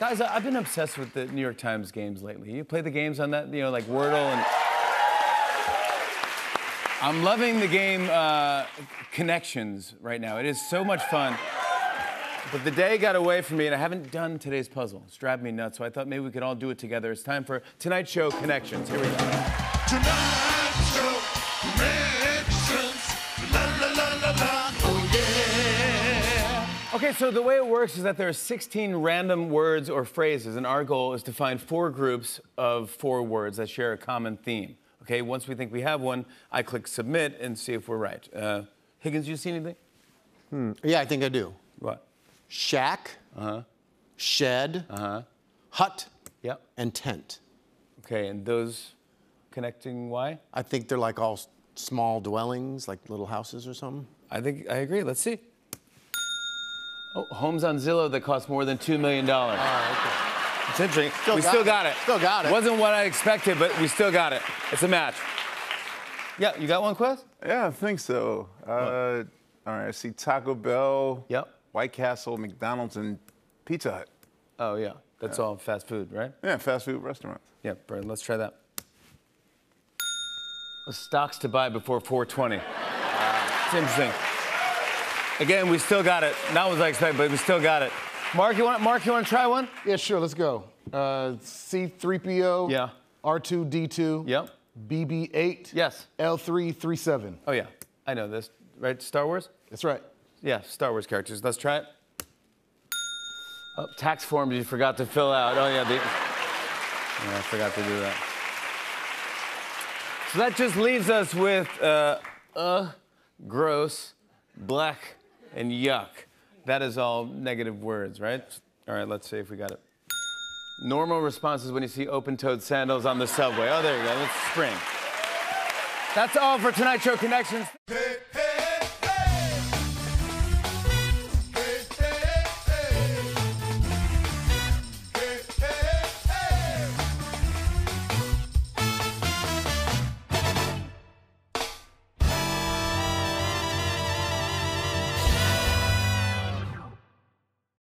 Guys, I've been obsessed with the New York Times games lately. You play the games on that, you know, like Wordle and... I'm loving the game Connections right now. It is so much fun. But the day got away from me, and I haven't done today's puzzle. It's driving me nuts, so I thought maybe we could all do it together. It's time for Tonight Show Connections. Here we go. Tonight Show Connections. La, la, la, la, la. Oh, yeah. Okay, so the way it works is that there are 16 random words or phrases, and our goal is to find 4 groups of 4 words that share a common theme. Okay, once we think we have one, I click submit and see if we're right. Higgins, you see anything? Yeah, I think I do. What? Shack, shed, hut, and tent. Okay, and those connecting why? I think they're like all small dwellings, like little houses or something. I think, I agree, let's see. Oh, homes on Zillow that cost more than $2 million. Oh, okay. It's interesting, we still got it. It wasn't what I expected, but we still got it. It's a match. Yeah, you got one, Quest? Yeah, I think so. All right, I see Taco Bell. Yep. White Castle, McDonald's, and Pizza Hut. Oh, yeah. That's all fast food, right? Yeah, fast food restaurants. Yeah, Brad, let's try that. Stocks to buy before 420. It's interesting. Again, we still got it. Not what I expected, but we still got it. Mark, you want to try one? Yeah, sure. Let's go. C3PO. Yeah. R2D2. Yep. BB-8. Yes. L337. Oh, yeah. I know this. Right? Star Wars? That's right. Yeah, Star Wars characters. Let's try it. Oh, tax forms you forgot to fill out. Oh, yeah, I forgot to do that. So that just leaves us with gross, black, and yuck. That is all negative words, right? All right, let's see if we got it. Normal response is when you see open-toed sandals on the subway. Oh, there you go. That's spring. That's all for Tonight Show Connections.